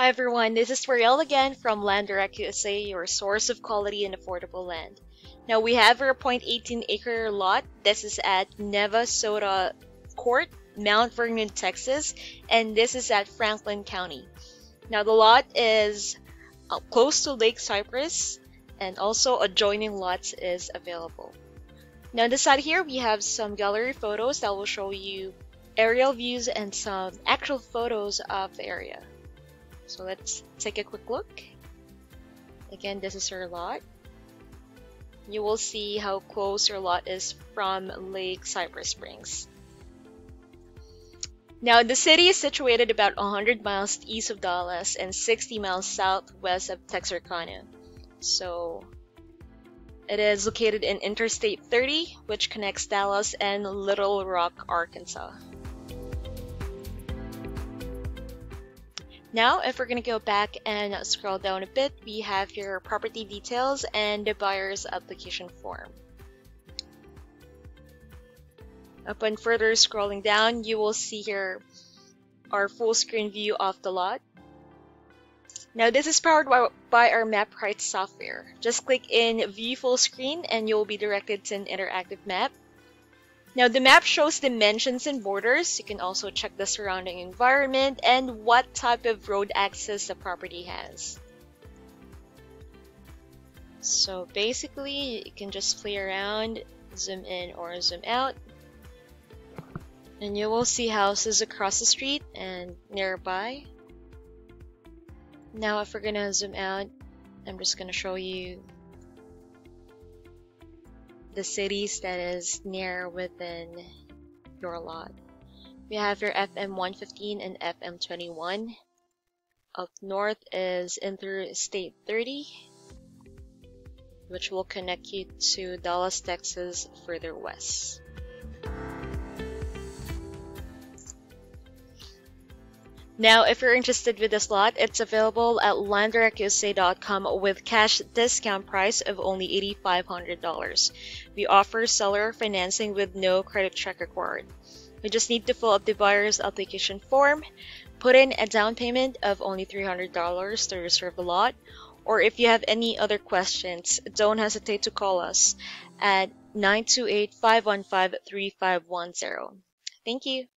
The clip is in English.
Hi everyone, this is Farrell again from Land Direct USA, your source of quality and affordable land. Now we have our 0.18 acre lot. This is at Navasota Court, Mount Vernon, Texas, and this is at Franklin County. Now the lot is close to Lake Cypress, and also adjoining lots is available. Now on this side here, we have some gallery photos that will show you aerial views and some actual photos of the area. So let's take a quick look. Again, this is our lot. You will see how close your lot is from Lake Cypress Springs. Now, the city is situated about 100 miles east of Dallas and 60 miles southwest of Texarkana. So it is located in Interstate 30, which connects Dallas and Little Rock, Arkansas. Now, if we're going to go back and scroll down a bit, we have your property details and the buyer's application form. Upon further scrolling down, you will see here our full screen view of the lot. Now, this is powered by our MapRight software. Just click in View Full Screen and you'll be directed to an interactive map. Now, the map shows dimensions and borders. You can also check the surrounding environment and what type of road access the property has. So basically, you can just play around, zoom in or zoom out, and you will see houses across the street and nearby. Now, if we're gonna zoom out, I'm just gonna show you the cities that is near within your lot. We have your FM 115 and FM 21. Up north is Interstate 30, which will connect you to Dallas, Texas, further west. Now, if you're interested with this lot, it's available at LandDirectUSA.com with cash discount price of only $8,500. We offer seller financing with no credit check required. We just need to fill up the buyer's application form, put in a down payment of only $300 to reserve the lot, or if you have any other questions, don't hesitate to call us at 928-515-3510. Thank you.